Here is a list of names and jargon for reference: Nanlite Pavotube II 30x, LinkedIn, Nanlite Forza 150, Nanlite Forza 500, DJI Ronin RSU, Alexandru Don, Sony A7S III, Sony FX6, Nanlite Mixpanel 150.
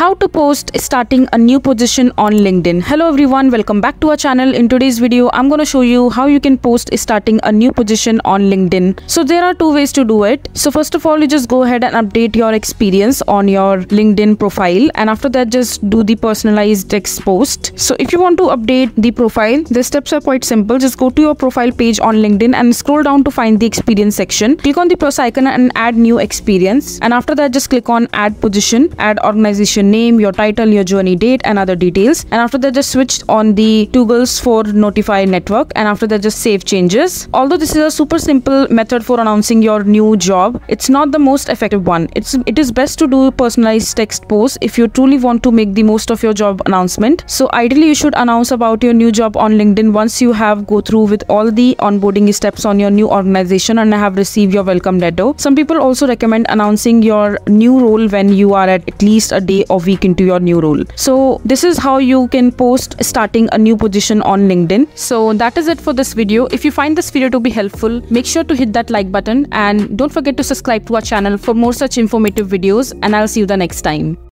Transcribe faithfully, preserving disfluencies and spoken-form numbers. How to post starting a new position on LinkedIn. Hello everyone, welcome back to our channel. In today's video, I'm going to show you how you can post starting a new position on LinkedIn. So there are two ways to do it. So first of all, you just go ahead and update your experience on your LinkedIn profile, and after that just do the personalized text post. So if you want to update the profile, the steps are quite simple. Just go to your profile page on LinkedIn and scroll down to find the experience section. Click on the plus icon and add new experience, and after that just click on add position, add organization name, your title, your journey date and other details, and after that just switch on the toggles for notify network, and after that just save changes. Although this is a super simple method for announcing your new job, it's not the most effective one. It's it is best to do personalized text posts if you truly want to make the most of your job announcement. So ideally you should announce about your new job on LinkedIn once you have go through with all the onboarding steps on your new organization and have received your welcome letter. Some people also recommend announcing your new role when you are at, at least a day or week into your new role. So this is how you can post starting a new position on LinkedIn. So that is it for this video. If you find this video to be helpful, make sure to hit that like button and don't forget to subscribe to our channel for more such informative videos, and I'll see you the next time.